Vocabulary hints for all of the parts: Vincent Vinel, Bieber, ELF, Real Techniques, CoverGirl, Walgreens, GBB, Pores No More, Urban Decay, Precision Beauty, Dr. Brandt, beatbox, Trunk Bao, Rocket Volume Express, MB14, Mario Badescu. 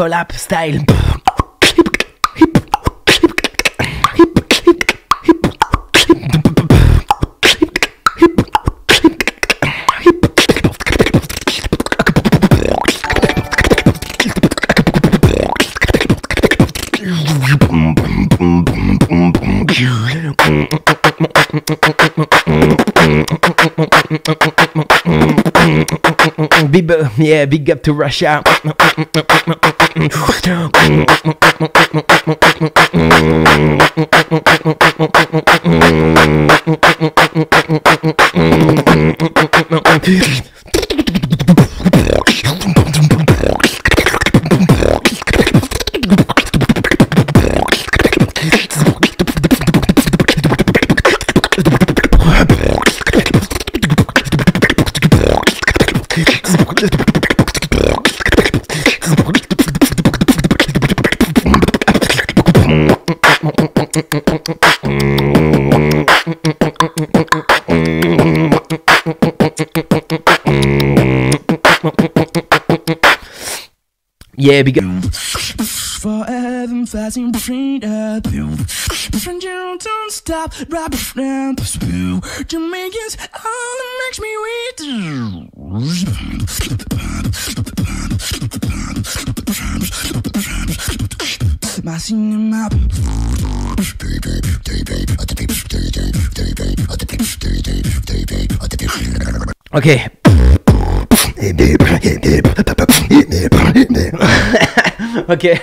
collab style. Bieber, yeah, big up to Russia. Yeah, for heaven, fasting, bring up. Friend, you don't stop. Rap, rap, spill. Jamaicans, all that makes me wait. My singing map. Okay. Okay.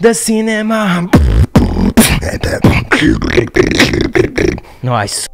The cinema. Nice.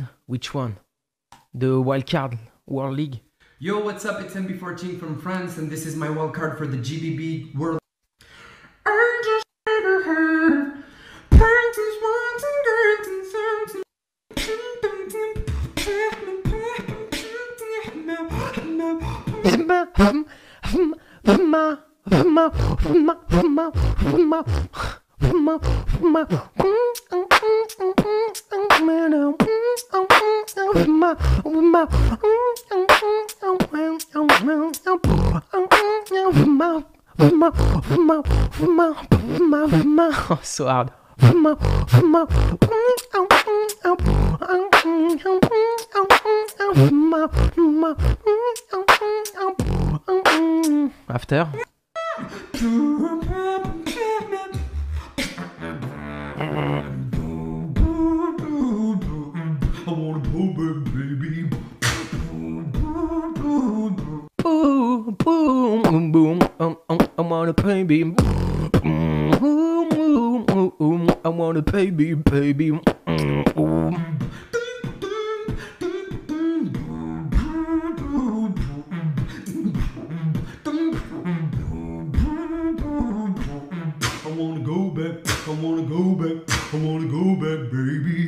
in which one? The wildcard World League? Yo, what's up? It's MB14 from France, and this is my wildcard for the GBB World League. Oh, so hard. After. I want a baby, baby. I wanna go back, baby.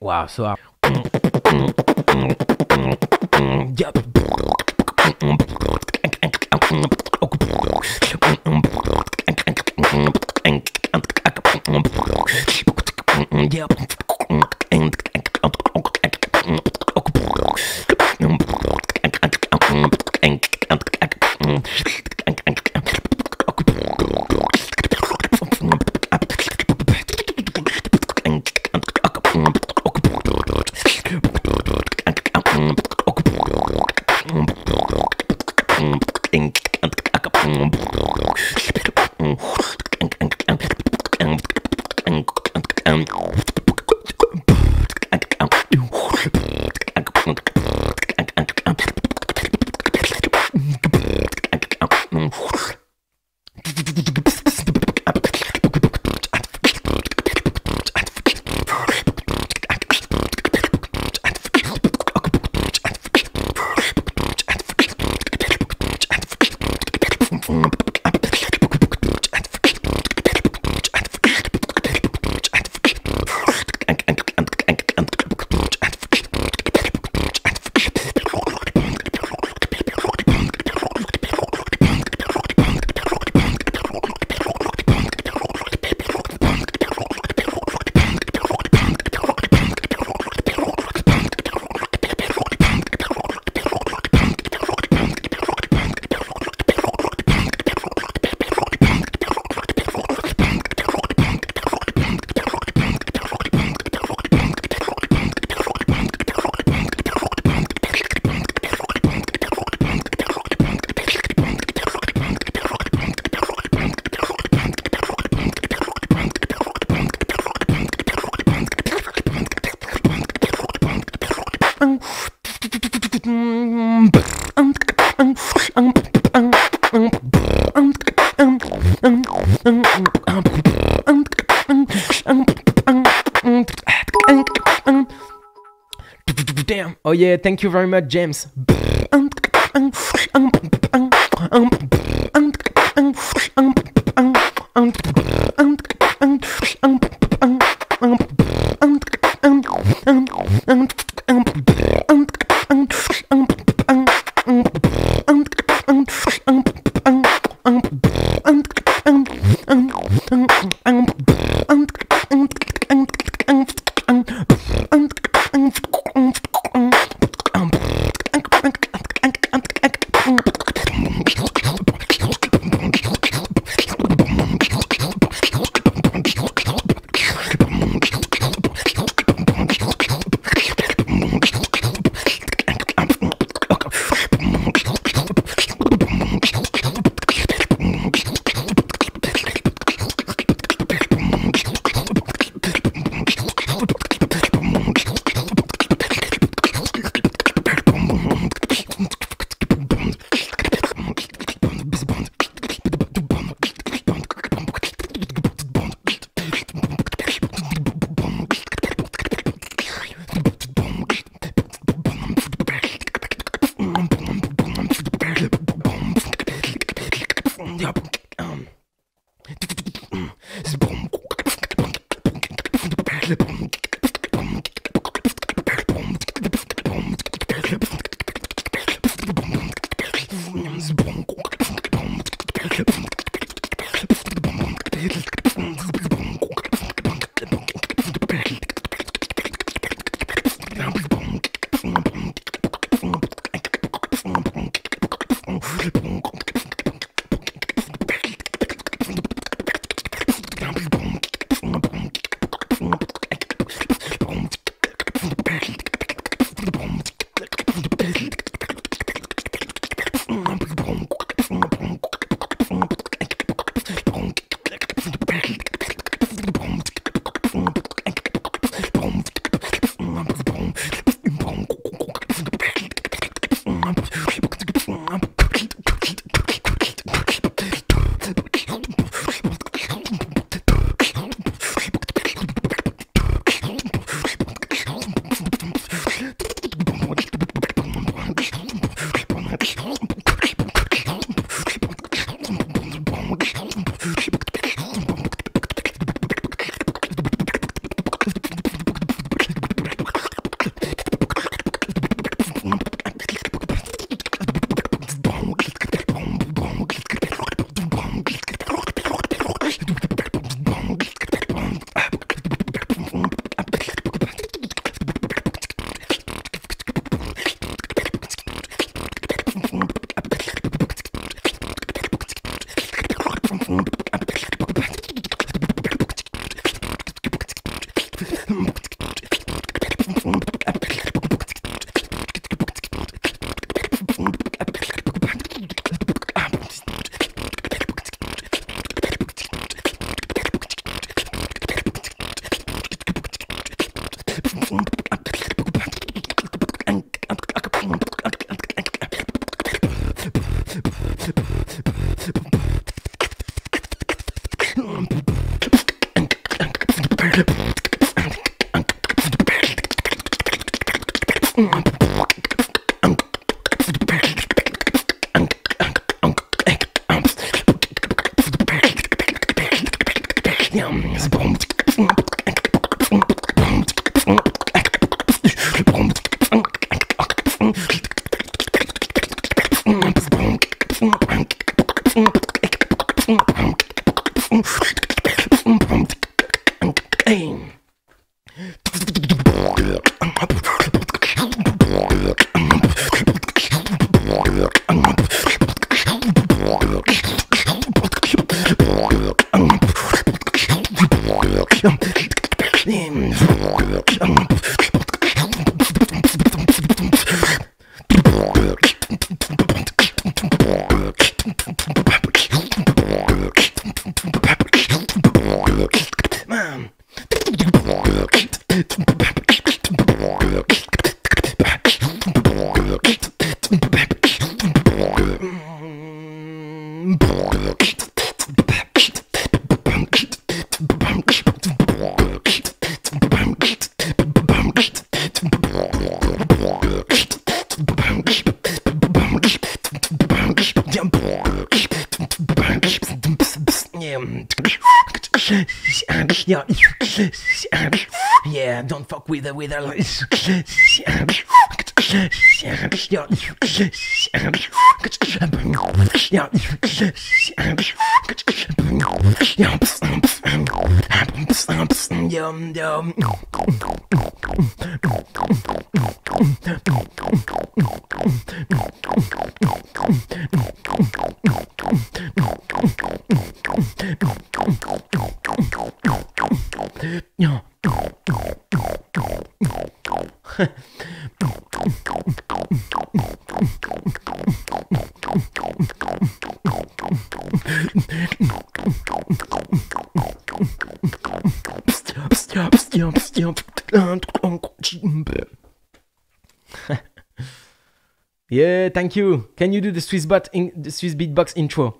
Wow, so Damn. Oh yeah, thank you very much, James. Yeah, don't fuck with the weather. Yeah, thank you. Can you do the Swiss beatbox intro?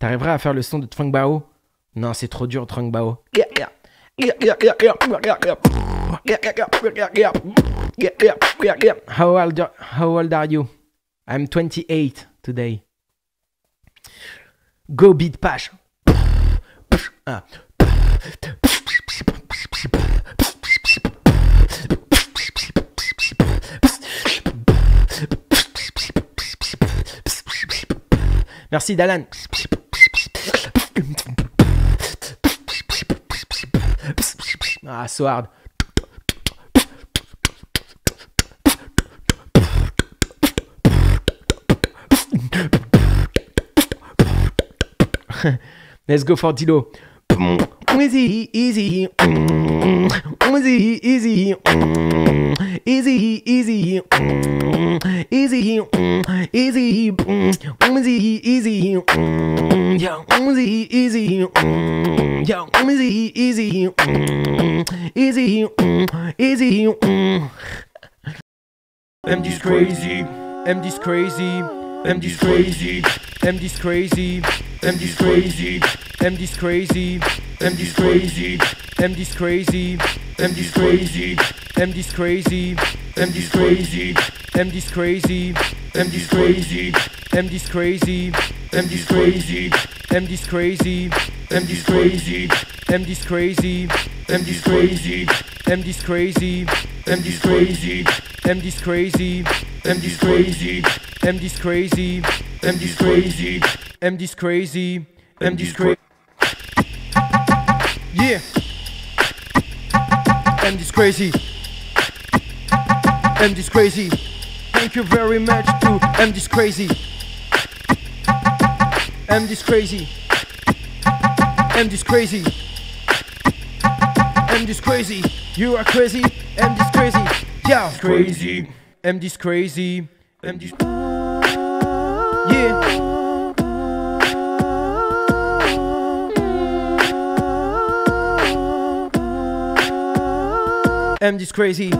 T'arriveras à faire le son de Trunk Bao? Non, c'est trop dur, Trunk Bao. How old are you? I'm 28 today. Go beat Pash. Ah. Merci Dalan. Ah, so hard. Let's go for Dilo. Easy, easy, easy, easy, easy, easy, easy, easy, easy, yeah, easy, yeah, easy, easy, easy, easy. MD's crazy, MD's crazy, MD's crazy, MD's crazy, MD's crazy, MD's crazy, MD's crazy, MD's crazy, MD's crazy, MD's crazy, MD's crazy, MD's crazy, MD's crazy, MD's crazy, MD's crazy, MD's crazy, MD's crazy, MD's crazy, MD's crazy, MD's crazy, MD's crazy, MD's crazy, MD's crazy, MD's crazy, MD's crazy, MD's crazy, MD's crazy. Yeah, MD's crazy, MD's crazy. Thank you very much to MD's crazy, MD's crazy, MD's crazy, MD's crazy, you are crazy, MD's crazy, yeah. Crazy, MD's crazy, MD's yeah. MD's crazy.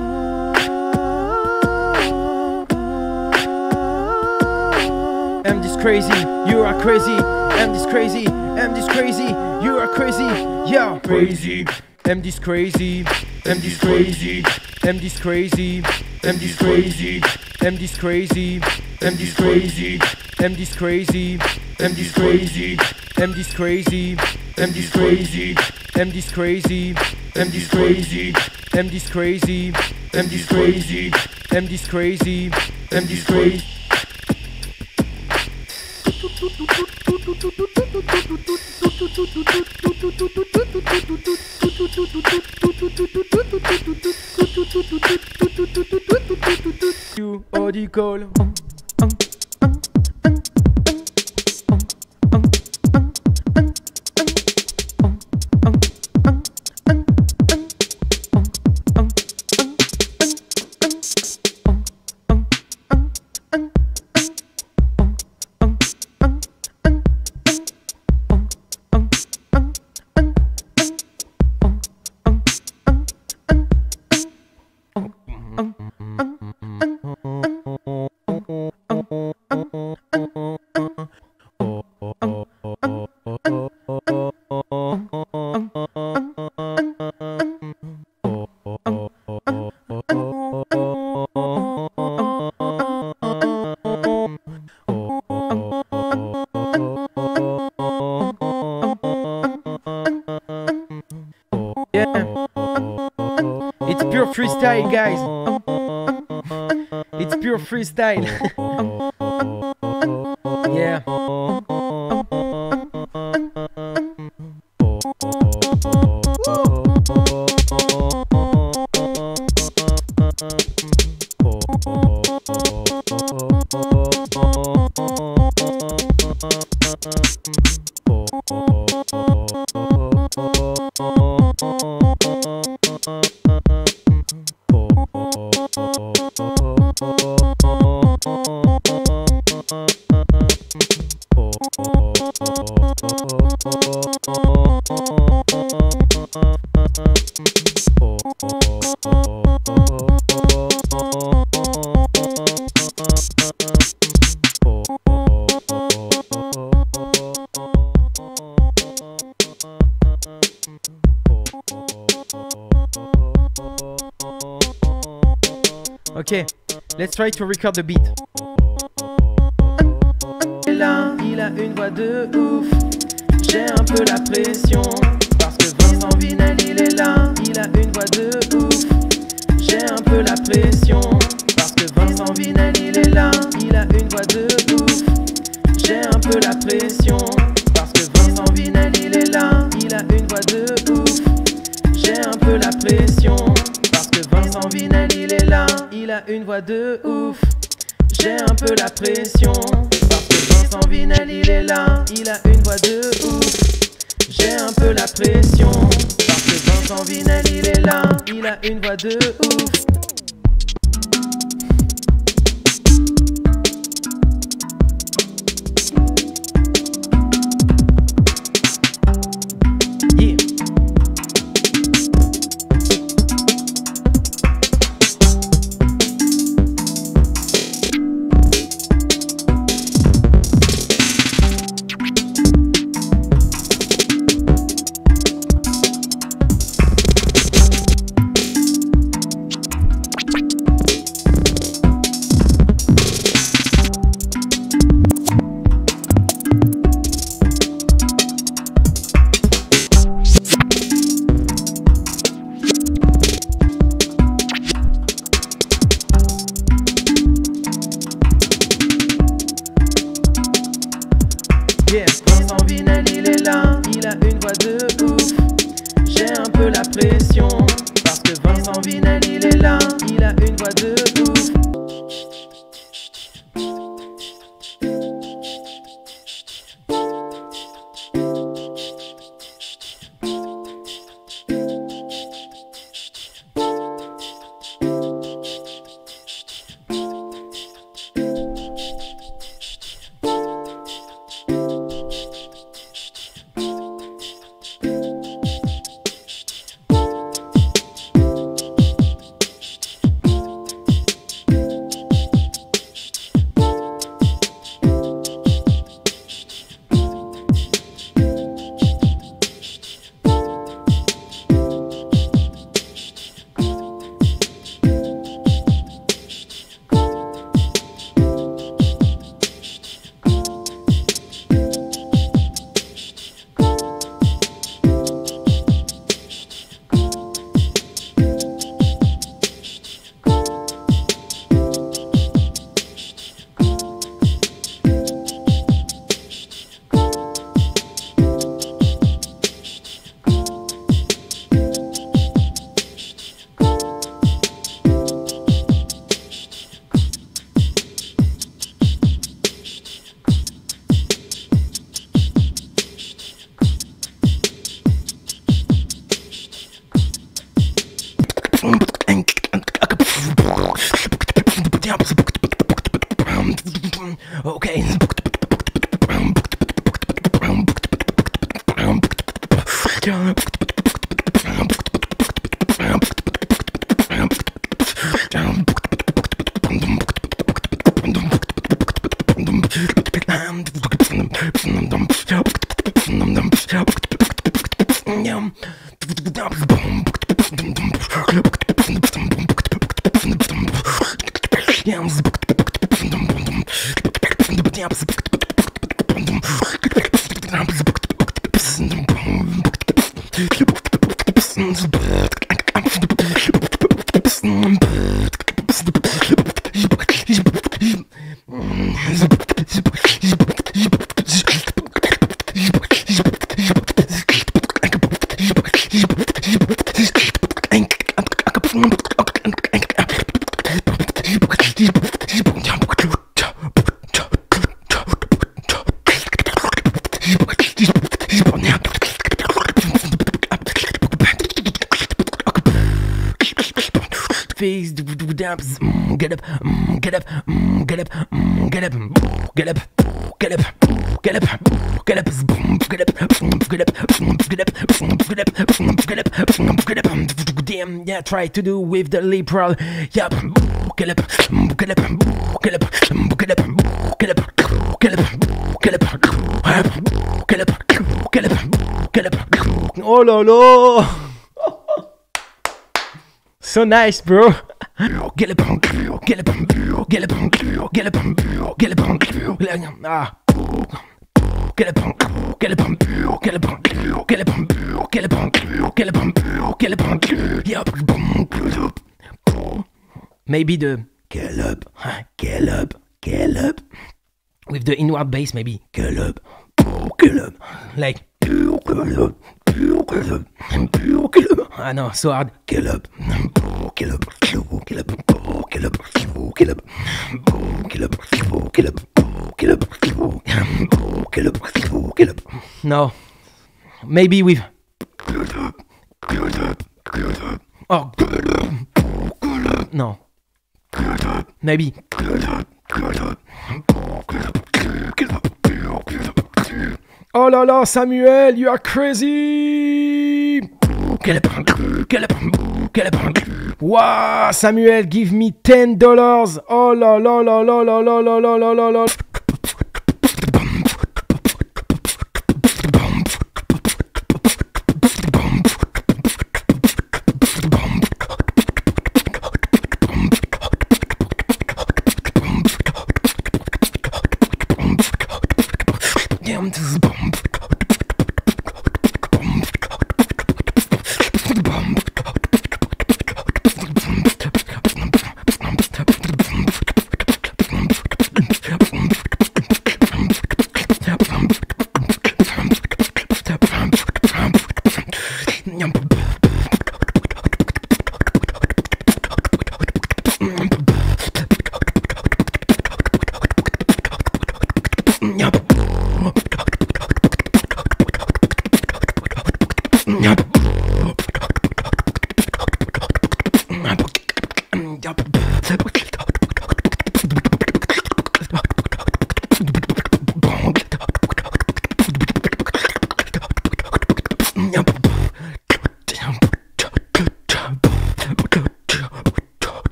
MD's crazy, you are crazy. MD's crazy, MD's crazy, you are crazy, yeah. Crazy, MD's crazy, MD's crazy, MD's crazy, MD's crazy, MD's crazy, MD's crazy, MD's crazy, MD's crazy, MD's crazy, MD's crazy, MD's crazy, MD's crazy. MD's crazy, MD's crazy, MD's crazy, MD's crazy. You are the call. It's pure freestyle, guys. It's pure freestyle. Yeah. Okay, let's try to record the beat. Là, il a une voix de ouf. J'ai un peu la pression parce que Vincent Vinel, il est là. Il a une voix de ouf. J'ai un peu la pression parce que Vincent Vinel, il est là. Il a une voix de ouf. J'ai un peu la pression parce que Vincent Vinel, il est là. Il a une voix de ouf. J'ai un peu la pression parce que Vincent Vinel, il est là. Il a une voix de ouf. J'ai un peu la pression parce que Vincent Vinel, il est là. Il a une voix de ouf. J'ai un peu la pression parce que Vincent Vinel, il est là. Il a une voix de ouf. Yeah. Vincent Vinel, il est là, il a une voix de ouf. J'ai un peu la pression parce que Vincent Vinel, il est là, il a une voix de ouf. Yeah, try to do with the liberal. Yep, oh lolo. So nice, bro. Maybe the Caleb with the inward bass, maybe Caleb, like ah no, so hard. No, maybe with oh no, maybe oh la la, Samuel, you are crazy. Wow, Samuel, give me $10. Oh la la la la la la la la la la la.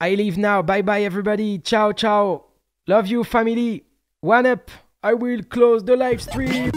I leave now. Bye bye, everybody. Ciao, ciao. Love you, family. One up. I will close the live stream.